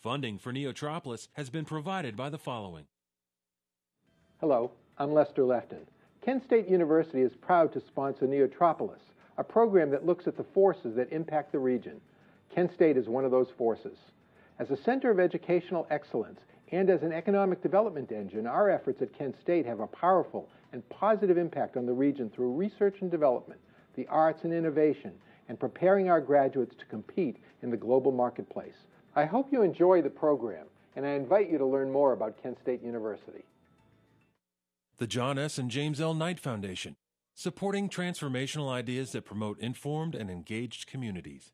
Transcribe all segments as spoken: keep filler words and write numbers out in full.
Funding for Neotropolis has been provided by the following. Hello, I'm Lester Lefton. Kent State University is proud to sponsor Neotropolis, a program that looks at the forces that impact the region. Kent State is one of those forces. As a center of educational excellence and as an economic development engine, our efforts at Kent State have a powerful and positive impact on the region through research and development, the arts and innovation, and preparing our graduates to compete in the global marketplace. I hope you enjoy the program, and I invite you to learn more about Kent State University. The John S. and James L. Knight Foundation, supporting transformational ideas that promote informed and engaged communities.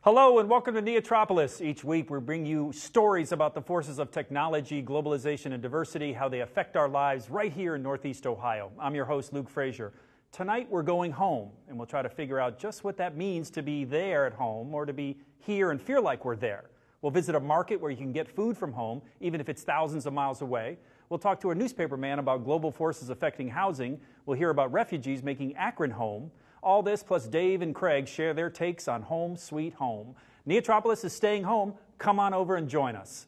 Hello and welcome to Neotropolis. Each week we bring you stories about the forces of technology, globalization, and diversity, how they affect our lives right here in Northeast Ohio. I'm your host, Luke Frazier. Tonight we're going home, and we'll try to figure out just what that means to be there at home or to be here and feel like we're there. We'll visit a market where you can get food from home, even if it's thousands of miles away. We'll talk to a newspaper man about global forces affecting housing. We'll hear about refugees making Akron home. All this plus Dave and Craig share their takes on Home Sweet Home. Neotropolis is staying home. Come on over and join us.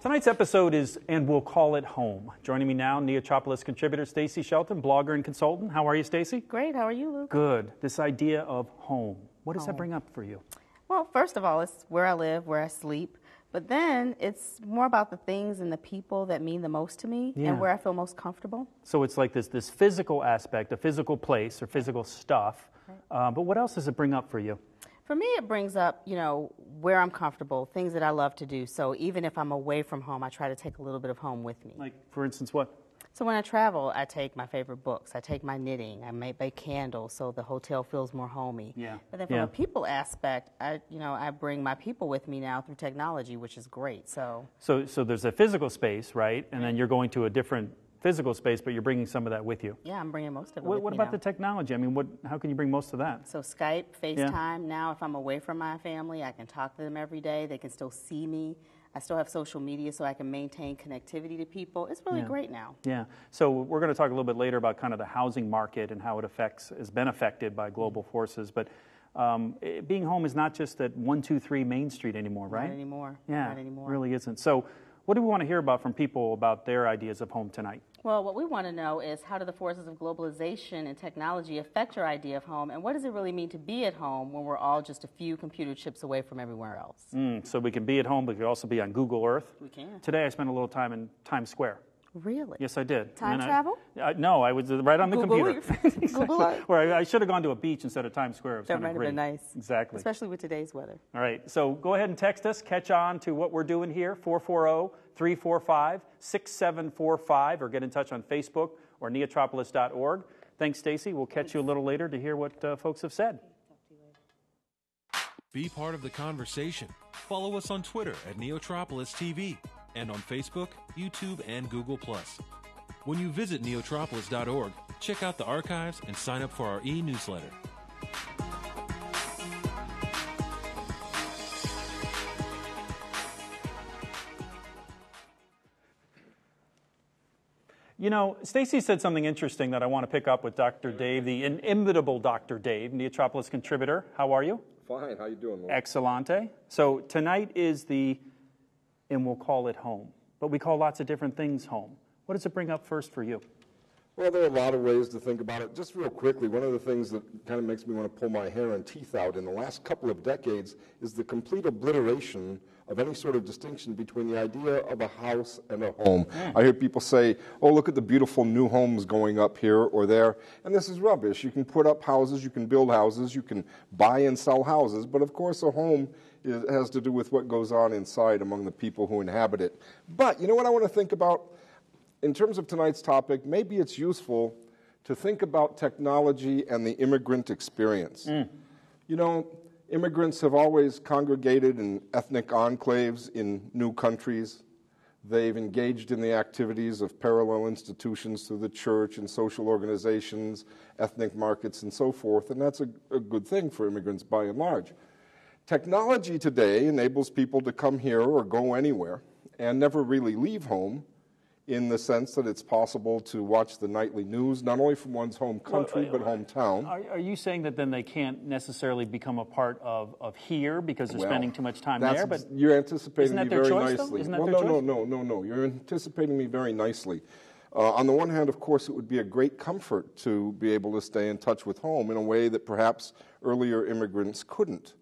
Tonight's episode is, and we'll call it home. Joining me now, Neotropolis contributor Stacey Shelton, blogger and consultant. How are you, Stacey? Great. How are you, Luke? Good. This idea of home, what does home. that bring up for you? Well, first of all, it's where I live, where I sleep. But then it's more about the things and the people that mean the most to me yeah. and where I feel most comfortable. So it's like this, this physical aspect, a physical place or physical stuff. Right. Uh, but what else does it bring up for you? For me, it brings up, you know, where I'm comfortable, things that I love to do. So even if I'm away from home, I try to take a little bit of home with me. Like, for instance, what? So when I travel, I take my favorite books. I take my knitting. I may bake candles so the hotel feels more homey. Yeah. But then from yeah. a people aspect, I, you know, I bring my people with me now through technology, which is great. So. So, so there's a physical space, right? And then you're going to a different physical space, but you're bringing some of that with you. Yeah, I'm bringing most of it what, with What about now. the technology? I mean, what? how can you bring most of that? So Skype, FaceTime. Yeah. Now, if I'm away from my family, I can talk to them every day. They can still see me. I still have social media, so I can maintain connectivity to people. It's really yeah. great now. Yeah. So we're going to talk a little bit later about kind of the housing market and how it affects, has been affected by global forces. But um, it, being home is not just at one two three Main Street anymore, right? Not anymore. Yeah, not anymore. It really isn't. So what do we want to hear about from people about their ideas of home tonight? Well, what we want to know is how do the forces of globalization and technology affect your idea of home, and what does it really mean to be at home when we're all just a few computer chips away from everywhere else? Mm, so we can be at home, but we can also be on Google Earth. We can. Today I spent a little time in Times Square. Really? Yes, I did. Time travel? I, uh, no, I was right on the Google computer. Google Earth. Or I, I should have gone to a beach instead of Times Square. It was that might great. have been nice. Exactly. Especially with today's weather. All right, so go ahead and text us. Catch on to what we're doing here, four four zero, three four five, six seven four five, or get in touch on Facebook or neotropolis dot org. Thanks, Stacey. We'll catch you a little later to hear what uh, folks have said. Be part of the conversation. Follow us on Twitter at Neotropolis T V. And on Facebook, YouTube, and Google plus. When you visit neotropolis dot org, check out the archives and sign up for our e-newsletter. You know, Stacey said something interesting that I want to pick up with Doctor Dave, the inimitable Doctor Dave, Neotropolis contributor. How are you? Fine. How you doing, Lord? Excellente. So tonight is the... and we'll call it home. But we call lots of different things home. What does it bring up first for you? Well, there are a lot of ways to think about it. Just real quickly, one of the things that kind of makes me want to pull my hair and teeth out in the last couple of decades is the complete obliteration of any sort of distinction between the idea of a house and a home. Yeah. I hear people say, oh, look at the beautiful new homes going up here or there. And this is rubbish. You can put up houses, you can build houses, you can buy and sell houses. But of course, a home is, has to do with what goes on inside among the people who inhabit it. But you know what I want to think about? In terms of tonight's topic, maybe it's useful to think about technology and the immigrant experience. Mm. You know, immigrants have always congregated in ethnic enclaves in new countries. They've engaged in the activities of parallel institutions through the church and social organizations, ethnic markets, and so forth, and that's a, a good thing for immigrants by and large. Technology today enables people to come here or go anywhere and never really leave home, in the sense that it's possible to watch the nightly news, not only from one's home country, well, uh, but hometown. Are, are you saying that then they can't necessarily become a part of, of here because they're well, spending too much time there? But you're anticipating me very choice, nicely. Isn't that well, their no, choice? no, no, no, no. You're anticipating me very nicely. Uh, on the one hand, of course, it would be a great comfort to be able to stay in touch with home in a way that perhaps earlier immigrants couldn't.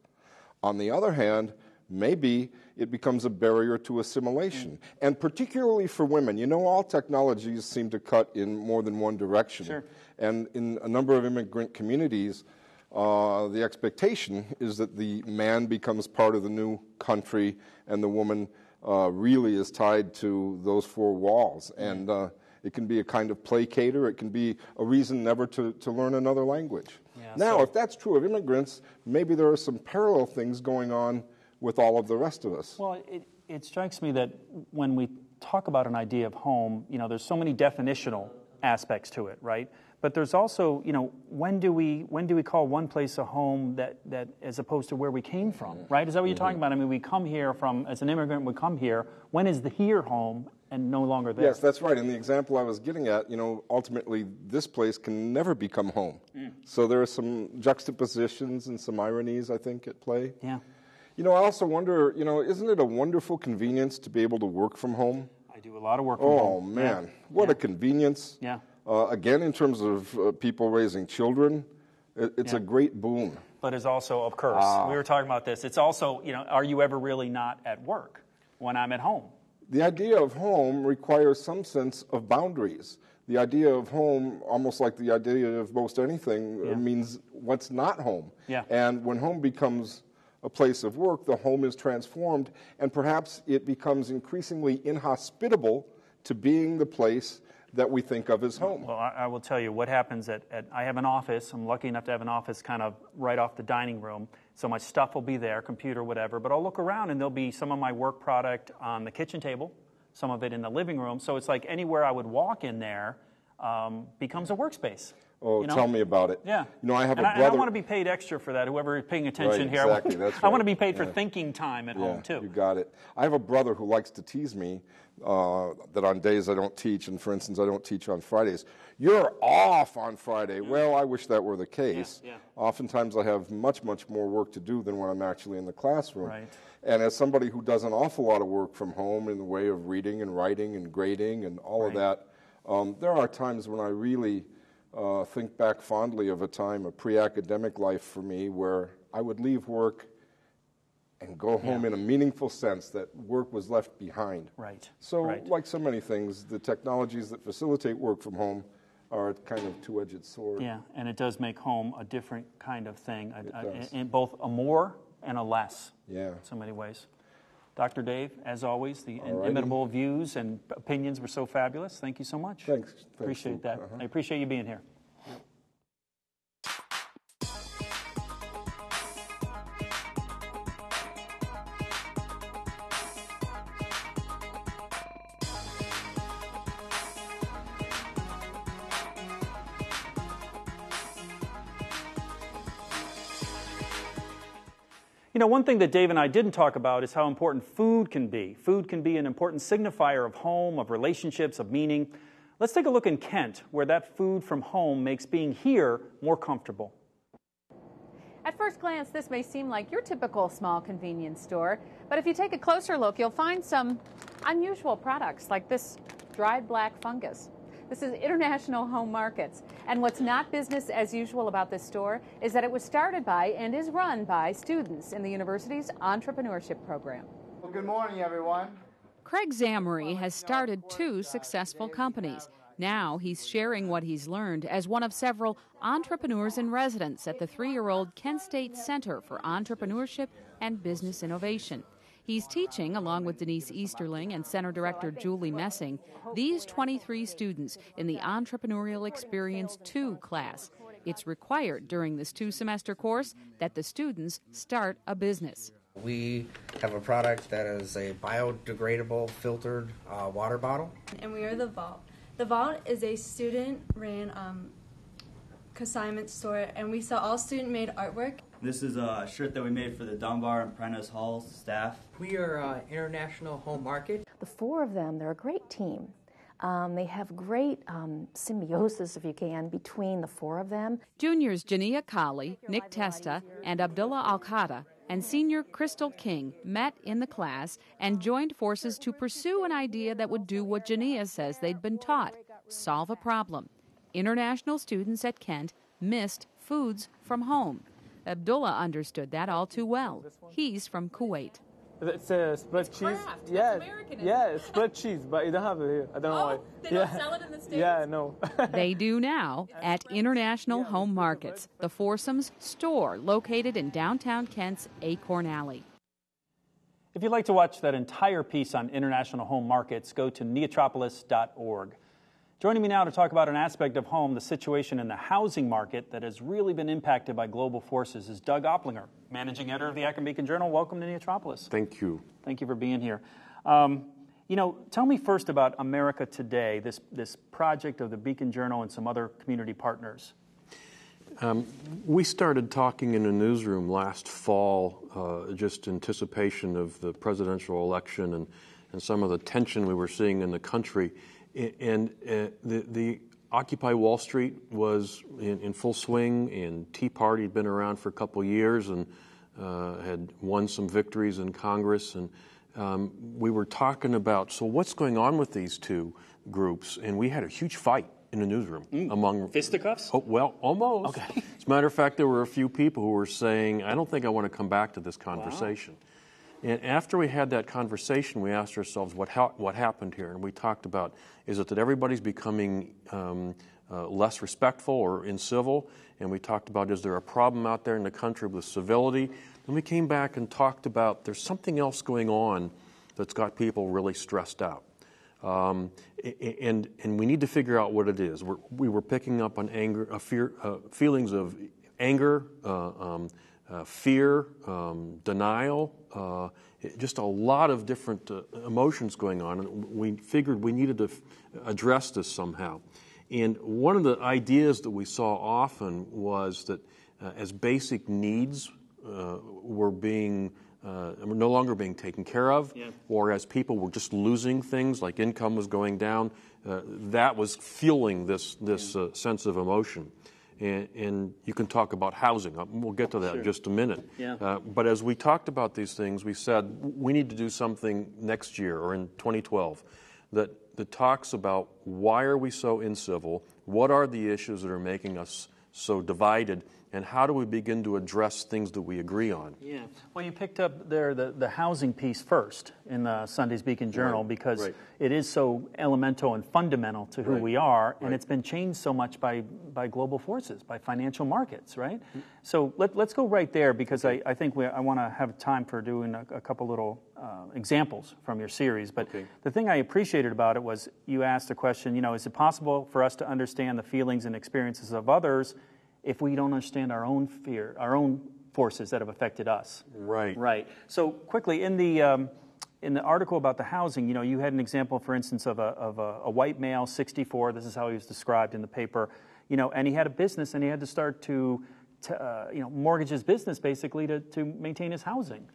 On the other hand, maybe it becomes a barrier to assimilation. Mm. And particularly for women. You know, all technologies seem to cut in more than one direction. Sure. And in a number of immigrant communities, uh, the expectation is that the man becomes part of the new country and the woman uh, really is tied to those four walls. Mm. And uh, it can be a kind of placater. It can be a reason never to, to learn another language. Yeah, now, so if that's true of immigrants, maybe there are some parallel things going on with all of the rest of us. Well, it, it strikes me that when we talk about an idea of home, you know, there's so many definitional aspects to it, right? But there's also, you know, when do we when do we call one place a home that, that as opposed to where we came from, right? Is that what you're talking about? I mean, we come here from, as an immigrant, we come here. When is the here home and no longer there? Yes, that's right. And the example I was getting at, you know, ultimately this place can never become home. Mm. So there are some juxtapositions and some ironies, I think, at play. Yeah. You know, I also wonder, you know, isn't it a wonderful convenience to be able to work from home? I do a lot of work from oh, home. Oh, man. Yeah. What yeah. a convenience. Yeah. Uh, again, in terms of uh, people raising children, it, it's yeah. a great boon. But it's also a curse. Ah. We were talking about this. It's also, you know, are you ever really not at work when I'm at home? The idea of home requires some sense of boundaries. The idea of home, almost like the idea of most anything, yeah. means what's not home. Yeah. And when home becomes a place of work, the home is transformed, and perhaps it becomes increasingly inhospitable to being the place that we think of as home. Well, I, I will tell you what happens at, at, I have an office, I'm lucky enough to have an office kind of right off the dining room, so my stuff will be there, computer, whatever, but I'll look around and there'll be some of my work product on the kitchen table, some of it in the living room, so it's like anywhere I would walk in there um, becomes a workspace. Oh, you know? Tell me about it. Yeah. You know, I have and a brother. I, and I want to be paid extra for that, whoever is paying attention right, here. Exactly, I, want, that's right. I want to be paid for yeah. thinking time at yeah, home, too. You got it. I have a brother who likes to tease me uh, that on days I don't teach, and for instance, I don't teach on Fridays. You're off on Friday. Yeah. Well, I wish that were the case. Yeah, yeah. Oftentimes, I have much, much more work to do than when I'm actually in the classroom. Right. And as somebody who does an awful lot of work from home in the way of reading and writing and grading and all right. of that, um, there are times when I really Uh, think back fondly of a time, a pre-academic life for me, where I would leave work and go home yeah. in a meaningful sense that work was left behind. Right. So, right. like so many things, the technologies that facilitate work from home are kind of two-edged sword. Yeah, and it does make home a different kind of thing, a, a, in, in both a more and a less. Yeah. In so many ways. Doctor Dave, as always, the inimitable views and opinions were so fabulous. Thank you so much. Thanks. Thanks appreciate that. Uh-huh. I appreciate you being here. You know, one thing that Dave and I didn't talk about is how important food can be. Food can be an important signifier of home, of relationships, of meaning. Let's take a look in Kent, where that food from home makes being here more comfortable. At first glance, this may seem like your typical small convenience store, but if you take a closer look, you'll find some unusual products like this dried black fungus. This is International Home Markets. And what's not business as usual about this store is that it was started by and is run by students in the university's entrepreneurship program. Well, good morning, everyone. Craig Zamory has started two successful companies. Now he's sharing what he's learned as one of several entrepreneurs in residence at the three-year-old Kent State Center for Entrepreneurship and Business Innovation. He's teaching, along with Denise Easterling and Center Director Julie Messing, these twenty-three students in the Entrepreneurial Experience two class. It's required during this two-semester course that the students start a business. We have a product that is a biodegradable filtered uh, water bottle. And we are The Vault. The Vault is a student-ran um, consignment store, and we sell all student-made artwork. This is a shirt that we made for the Dunbar and Prentice Hall staff. We are uh, International Home Market. The four of them, they're a great team. Um, they have great um, symbiosis, if you can, between the four of them. Juniors Jania Kali, Nick Testa, and Abdullah Alkata, and senior Crystal King met in the class and joined forces to pursue an idea that would do what Jania says they'd been taught, solve a problem. International students at Kent missed foods from home. Abdullah understood that all too well. He's from Kuwait. It's a split it's cheese. Kraft. Yeah, it's American, yeah, it? Split cheese, but you don't have it here. I don't oh, know why. They yeah. don't sell it in the States? Yeah, no. They do now at International yeah, Home Markets, the foursomes store located in downtown Kent's Acorn Alley. If you'd like to watch that entire piece on International Home Markets, go to neotropolis dot org. Joining me now to talk about an aspect of home, the situation in the housing market that has really been impacted by global forces, is Doug Oplinger, managing editor of the Akron Beacon Journal. Welcome to Neotropolis. Thank you. Thank you for being here. Um, you know, tell me first about America Today, this, this project of the Beacon Journal and some other community partners. Um, we started talking in a newsroom last fall, uh, just in anticipation of the presidential election and, and some of the tension we were seeing in the country. And uh, the, the Occupy Wall Street was in, in full swing, and Tea Party had been around for a couple years and uh, had won some victories in Congress. And um, we were talking about, so what's going on with these two groups? And we had a huge fight in the newsroom mm. among fisticuffs. Oh, well, almost. Okay. As a matter of fact, there were a few people who were saying, I don't think I want to come back to this conversation. Wow. And after we had that conversation, we asked ourselves what, ha what happened here. And we talked about, is it that everybody's becoming um, uh, less respectful or incivil? And we talked about, is there a problem out there in the country with civility? Then we came back and talked about, there's something else going on that's got people really stressed out. Um, and, and we need to figure out what it is. We're, we were picking up on anger, uh, fear, uh, feelings of anger, uh, um, Uh, fear, um, denial, uh, just a lot of different uh, emotions going on. And we figured we needed to f address this somehow. And one of the ideas that we saw often was that uh, as basic needs uh, were being uh, were no longer being taken care of, yeah. or as people were just losing things, like income was going down, uh, that was fueling this, this uh, sense of emotion. And, and you can talk about housing. We'll get to that sure. in just a minute. Yeah. Uh, but as we talked about these things, we said we need to do something next year or in twenty twelve that, that talks about why are we so incivil, what are the issues that are making us so divided, and how do we begin to address things that we agree on? Yeah. Well, you picked up there the, the housing piece first in the Sunday's Beacon Journal right. because right. it is so elemental and fundamental to who right. we are, and right. it's been changed so much by, by global forces, by financial markets, right? Mm-hmm. So let, let's go right there because okay. I, I think we, I want to have time for doing a, a couple little uh, examples from your series. But okay. the thing I appreciated about it was you asked the question, you know, is it possible for us to understand the feelings and experiences of others if we don't understand our own fear, our own forces that have affected us? Right. Right. So quickly, in the, um, in the article about the housing, you know, you had an example, for instance, of, a, of a, a white male, sixty-four, this is how he was described in the paper, you know, and he had a business and he had to start to, to uh, you know, mortgage his business basically to, to maintain his housing.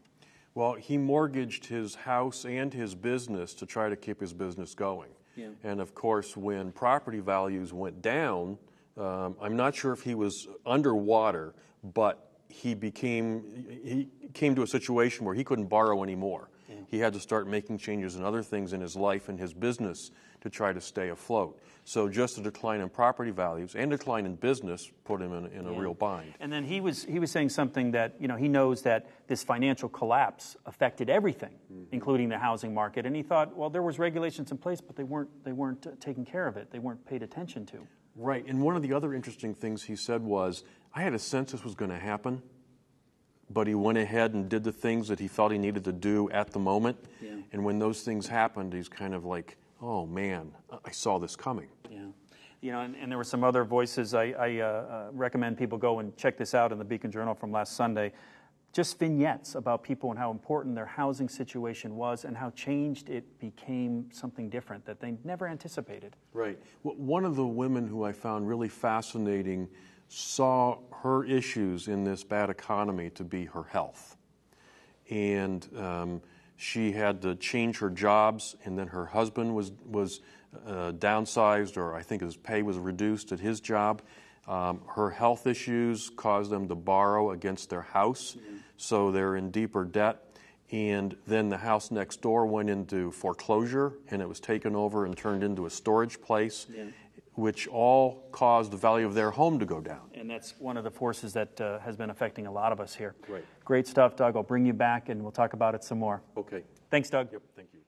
Well, he mortgaged his house and his business to try to keep his business going. Yeah. And of course, when property values went down, Um, I'm not sure if he was underwater, but he became, he came to a situation where he couldn't borrow anymore. Yeah. He had to start making changes in other things in his life and his business to try to stay afloat. So just a decline in property values and decline in business put him in, in yeah. a real bind. And then he was, he was saying something that, you know, he knows that this financial collapse affected everything, mm-hmm. including the housing market. And he thought, well, there was regulations in place, but they weren't, they weren't uh, taking care of it. They weren't paid attention to. Right, and one of the other interesting things he said was, I had a sense this was going to happen, but he went ahead and did the things that he thought he needed to do at the moment. Yeah. And when those things happened, he's kind of like, oh man, I saw this coming. Yeah, you know, and, and there were some other voices. I, I uh, uh, recommend people go and check this out in the Beacon Journal from last Sunday. Just vignettes about people and how important their housing situation was and how changed it became something different that they never anticipated. Right. Well, one of the women who I found really fascinating saw her issues in this bad economy to be her health. And um, she had to change her jobs, and then her husband was, was uh, downsized, or I think his pay was reduced at his job. Um, her health issues caused them to borrow against their house, mm-hmm. so they're in deeper debt. And then the house next door went into foreclosure, and it was taken over and turned into a storage place, yeah. which all caused the value of their home to go down. And that's one of the forces that uh, has been affecting a lot of us here. Right. Great stuff, Doug. I'll bring you back, and we'll talk about it some more. Okay. Thanks, Doug. Yep, thank you.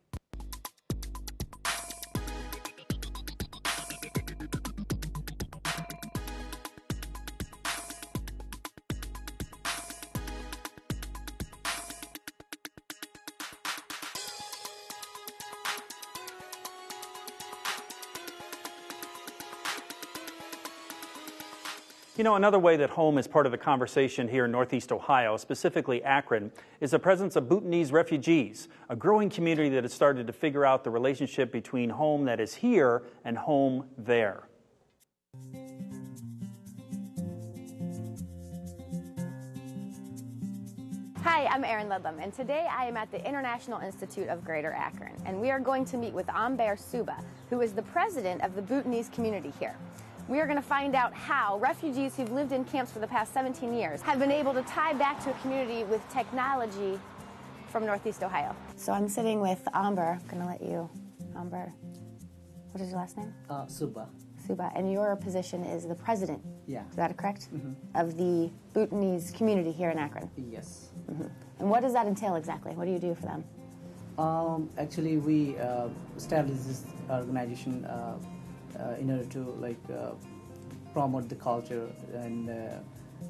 You know, another way that home is part of the conversation here in Northeast Ohio, specifically Akron, is the presence of Bhutanese refugees, a growing community that has started to figure out the relationship between home that is here and home there. Hi, I'm Erin Ludlum, and today I am at the International Institute of Greater Akron, and we are going to meet with Ambar Subba, who is the president of the Bhutanese community here. We are going to find out how refugees who've lived in camps for the past seventeen years have been able to tie back to a community with technology from Northeast Ohio. So I'm sitting with Ambar. I'm going to let you, Ambar. What is your last name? Uh, Subba. Subba. And your position is the president. Yeah. Is that correct? Mm-hmm. Of the Bhutanese community here in Akron. Yes. Mm-hmm. And what does that entail exactly? What do you do for them? Um, actually, we uh, established this organization. Uh, Uh, in order to like uh, promote the culture and uh,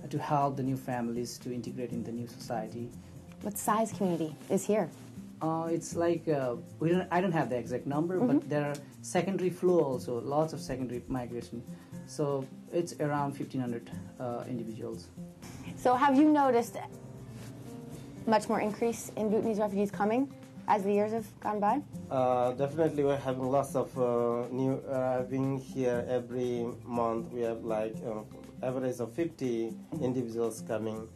to help the new families to integrate in the new society. What size community is here? Uh, it's like uh, we don't. I don't have the exact number, mm-hmm. but there are secondary flow also. Lots of secondary migration, so it's around fifteen hundred uh, individuals. So, have you noticed much more increase in Bhutanese refugees coming as the years have gone by? Uh, definitely, we're having lots of uh, new arriving here every month. We have like an uh, average of fifty individuals coming,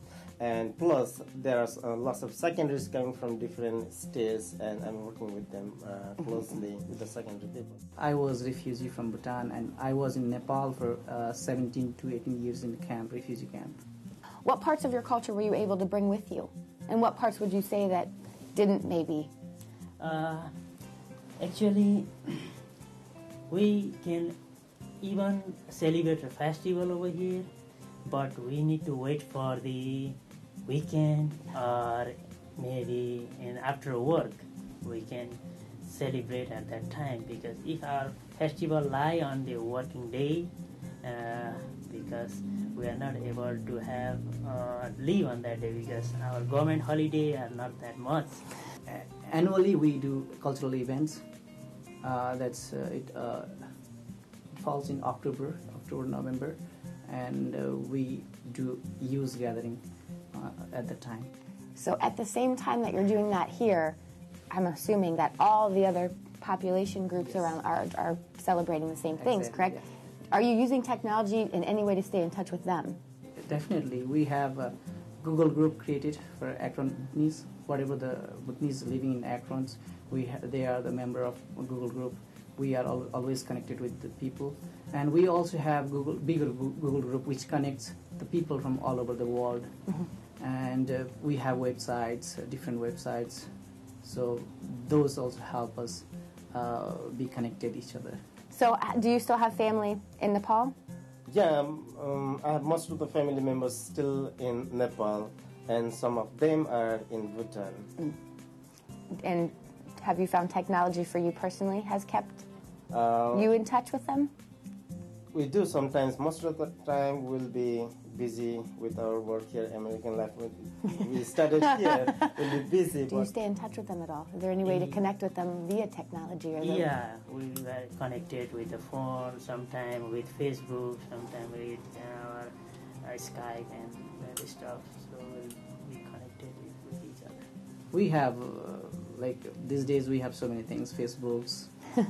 and plus there are uh, lots of secondaries coming from different states, and I'm working with them uh, closely with the secondary people. I was a refugee from Bhutan, and I was in Nepal for uh, seventeen to eighteen years in the camp, refugee camp. What parts of your culture were you able to bring with you, and what parts would you say that didn't maybe? Uh, actually, we can even celebrate a festival over here, but we need to wait for the weekend, or maybe and after work we can celebrate at that time, because if our festival lie on the working day, uh, because we are not able to have uh, leave on that day, because our government holiday are not that much. Annually, we do cultural events. Uh, that's uh, it. Uh, falls in October, October, November, and uh, we do youth gathering uh, at the time. So, at the same time that you're doing that here, I'm assuming that all the other population groups yes. around are are celebrating the same exactly, things, correct? Yeah. Are you using technology in any way to stay in touch with them? Definitely, we have a Google group created for Akron Bhutanese. Whatever the Bhutanese living in Akron's, we ha they are the member of Google group. We are al always connected with the people, and we also have Google bigger Google group which connects the people from all over the world, mm-hmm. and uh, we have websites, different websites, so those also help us uh, be connected each other. So, do you still have family in Nepal? Yeah, um, I have most of the family members still in Nepal, and some of them are in Bhutan. And have you found technology for you personally has kept uh, you in touch with them? We do sometimes. Most of the time we'll be busy with our work here, American life. We started here, we'll be busy. Do you stay in touch with them at all? Is there any way to connect with them via technology? Or yeah, we are connected with the phone, sometimes with Facebook, sometimes with our, our Skype and that stuff. We have, uh, like, these days we have so many things, Facebooks,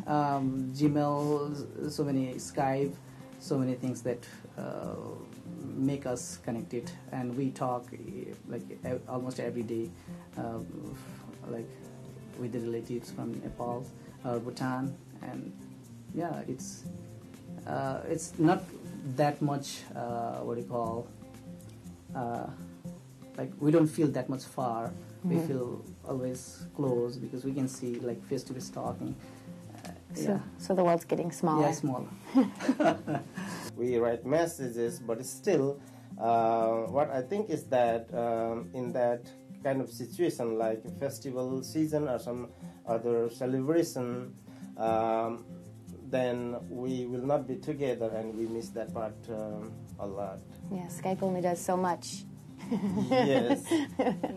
um, Gmail, so many Skype, so many things that uh, make us connected, and we talk like almost every day, uh, like with the relatives from Nepal or Bhutan, and yeah, it's uh, it's not that much. Uh, what do you call? Uh, like we don't feel that much far. Mm-hmm. We feel always close because we can see like face to face talking. Uh, so, yeah. So the world's getting smaller. Yeah, smaller. We write messages, but still, uh, what I think is that um, in that kind of situation, like festival season or some other celebration, um, then we will not be together, and we miss that part um, a lot. Yeah, Skype only does so much. Yes.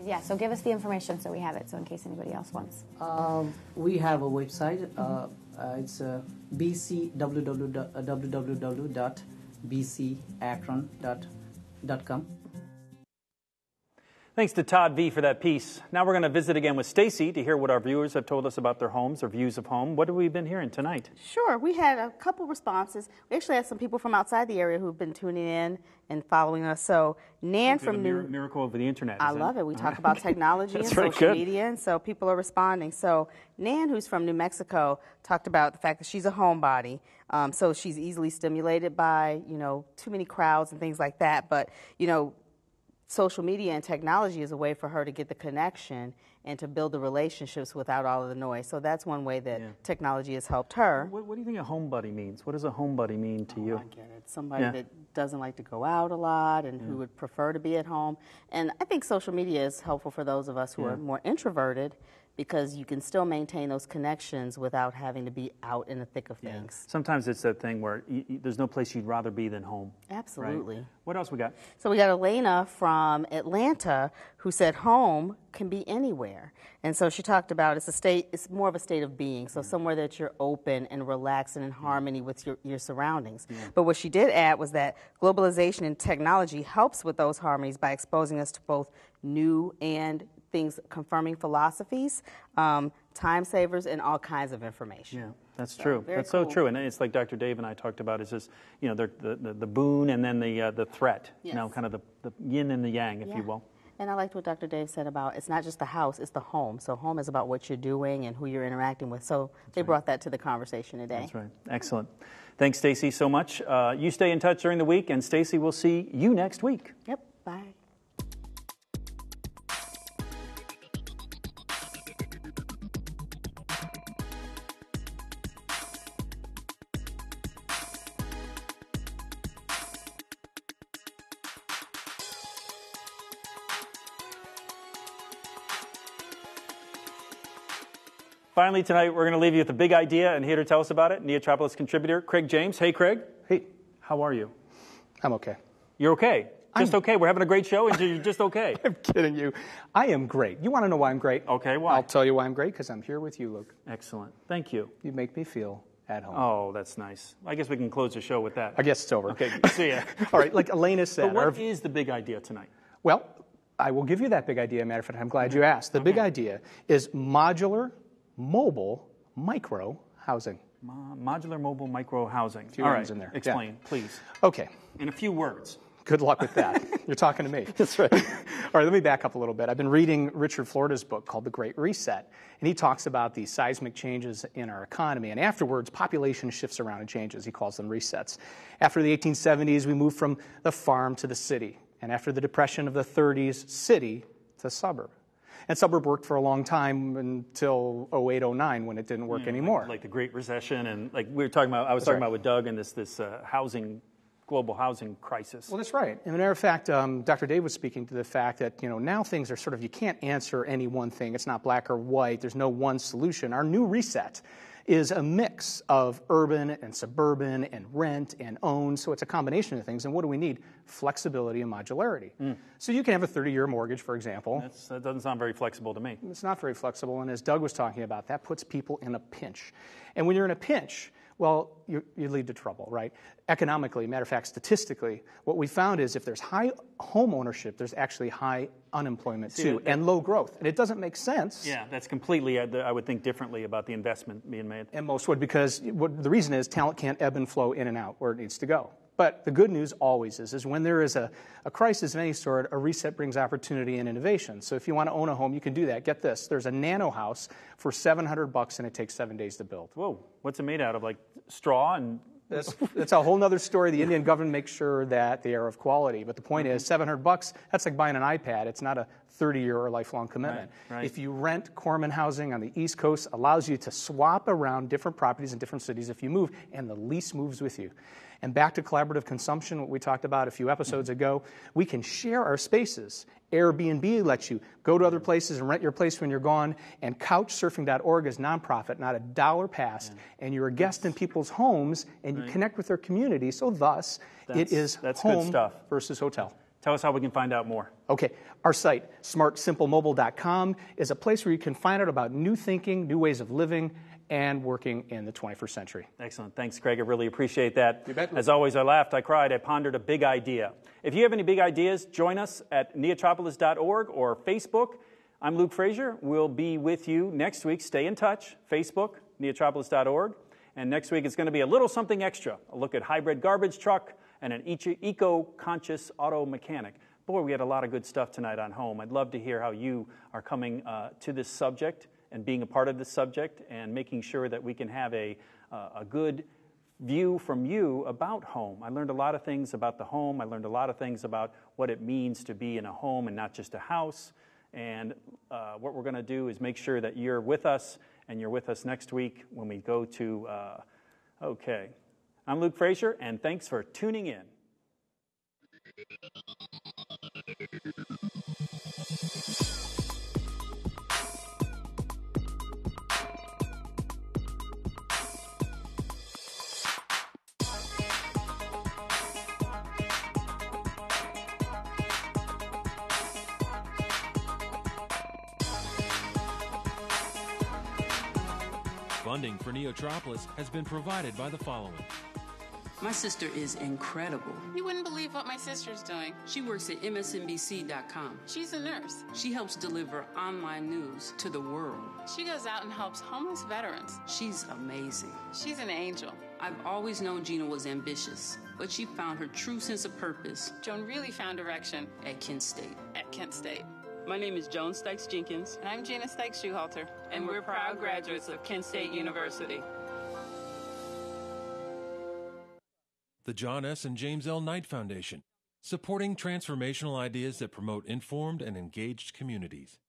Yeah, so give us the information so we have it, so in case anybody else wants. Um, we have a website. Mm-hmm. uh, uh, it's uh, b c w w w dot b c akron dot com. Thanks to Todd V for that piece. Now we're going to visit again with Stacey to hear what our viewers have told us about their homes or views of home. What have we been hearing tonight? Sure. We had a couple responses. We actually had some people from outside the area who've been tuning in and following us. So Nan from New... Miracle over the internet. I love it. We talk about technology and social media, and so people are responding. So Nan, who's from New Mexico, talked about the fact that she's a homebody. Um, so she's easily stimulated by, you know, too many crowds and things like that. But, you know, social media and technology is a way for her to get the connection and to build the relationships without all of the noise. So that's one way that yeah. technology has helped her. What, what do you think a homebody means? What does a homebody mean to oh, you? I get it. Somebody yeah. that doesn't like to go out a lot and yeah. who would prefer to be at home. And I think social media is helpful for those of us who yeah. are more introverted, because you can still maintain those connections without having to be out in the thick of things. Yeah. Sometimes it's that thing where you, you, there's no place you'd rather be than home. Absolutely. Right? What else we got? So we got Elena from Atlanta, who said home can be anywhere. And so she talked about it's a state, it's more of a state of being, so yeah. somewhere that you're open and relaxed and in yeah. harmony with your, your surroundings. Yeah. But what she did add was that globalization and technology helps with those harmonies by exposing us to both new and things, confirming philosophies, um, time savers, and all kinds of information. Yeah, that's so, true. That's cool. So true. And it's like Doctor Dave and I talked about, is this, you know, the, the, the boon and then the, uh, the threat, yes. you know, kind of the, the yin and the yang, if yeah. you will. And I liked what Doctor Dave said about it's not just the house, it's the home. So home is about what you're doing and who you're interacting with. So that's they right. brought that to the conversation today. That's right. Excellent. Thanks, Stacey, so much. Uh, you stay in touch during the week, and Stacey, we'll see you next week. Yep. Bye. Finally, tonight, we're going to leave you with a big idea, and here to tell us about it, Neotropolis contributor Craig James. Hey, Craig. Hey. How are you? I'm okay. You're okay? Just I'm, okay? We're having a great show, and you're just okay? I'm kidding you. I am great. You want to know why I'm great? Okay, why? I'll tell you why I'm great, because I'm here with you, Luke. Excellent. Thank you. You make me feel at home. Oh, that's nice. I guess we can close the show with that. I guess it's over. Okay, see ya. All right, like Elena said. But what our... is the big idea tonight? Well, I will give you that big idea. Matter of fact, I'm glad mm-hmm. you asked. The okay. big idea is modular... mobile micro housing. Mo modular mobile micro housing. All right, in there. Explain, yeah. please. Okay. In a few words. Good luck with that. You're talking to me. That's right. All right, let me back up a little bit. I've been reading Richard Florida's book called The Great Reset, and he talks about the seismic changes in our economy, and afterwards, population shifts around and changes. He calls them resets. After the eighteen seventies, we moved from the farm to the city, and after the Depression of the thirties, city to suburb. And suburb worked for a long time until oh eight, oh nine when it didn't work yeah, anymore. Like, like the Great Recession, and like we were talking about, I was that's talking right. about with Doug and this this uh, housing, global housing crisis. Well, that's right. As a matter of fact, um, Doctor Dave was speaking to the fact that you know now things are sort of you can't answer any one thing. It's not black or white. There's no one solution. Our new reset is a mix of urban and suburban and rent and own. So it's a combination of things. And what do we need? Flexibility and modularity. Mm. So you can have a thirty-year mortgage, for example. That's, that doesn't sound very flexible to me. It's not very flexible. And as Doug was talking about, that puts people in a pinch. And when you're in a pinch, well, you, you lead to trouble, right? Economically, matter of fact, statistically, what we found is if there's high home ownership, there's actually high unemployment See, too, that, and low growth. And it doesn't make sense. Yeah, that's completely, I, I would think differently about the investment being made. And most would, because what, the reason is talent can't ebb and flow in and out where it needs to go. But the good news always is, is when there is a, a crisis of any sort, a reset brings opportunity and innovation. So if you want to own a home, you can do that. Get this. There's a nano house for seven hundred bucks, and it takes seven days to build. Whoa. What's it made out of, like straw? And That's, that's a whole other story. The Indian government makes sure that they are of quality. But the point mm-hmm. is, seven hundred bucks, that's like buying an iPad. It's not a thirty-year or lifelong commitment. Right, right. If you rent, Corman Housing on the East Coast allows you to swap around different properties in different cities if you move, and the lease moves with you. And back to collaborative consumption, what we talked about a few episodes ago, we can share our spaces. Airbnb lets you go to other places and rent your place when you're gone, and couchsurfing dot org is nonprofit, not a dollar passed, yeah. and you're a guest in people's homes, and right. you connect with their community, so thus that's, it is that's home good stuff. Versus hotel. Tell us how we can find out more. Okay. Our site, smart simple mobile dot com, is a place where you can find out about new thinking, new ways of living, and working in the twenty-first century. Excellent. Thanks, Craig. I really appreciate that. You bet. As always, I laughed, I cried, I pondered a big idea. If you have any big ideas, join us at neotropolis dot org or Facebook. I'm Luke Frazier. We'll be with you next week. Stay in touch. Facebook, neotropolis dot org. And next week, it's going to be a little something extra. A look at hybrid garbage truck and an eco-conscious auto mechanic. Boy, we had a lot of good stuff tonight on home. I'd love to hear how you are coming uh, to this subject and being a part of this subject and making sure that we can have a, uh, a good view from you about home. I learned a lot of things about the home. I learned a lot of things about what it means to be in a home and not just a house. And uh, what we're going to do is make sure that you're with us, and you're with us next week when we go to, uh, okay. I'm Luke Frazier, and thanks for tuning in. Funding for Neotropolis has been provided by the following. My sister is incredible. You wouldn't believe what my sister's doing. She works at M S N B C dot com. She's a nurse. She helps deliver online news to the world. She goes out and helps homeless veterans. She's amazing. She's an angel. I've always known Gina was ambitious, but she found her true sense of purpose. Joan really found direction at Kent State. At Kent State. My name is Joan Stikes Jenkins. And I'm Gina Stikes Schuhalter. And, and we're, we're proud graduates of Kent State University. The John S. and James L. Knight Foundation, supporting transformational ideas that promote informed and engaged communities.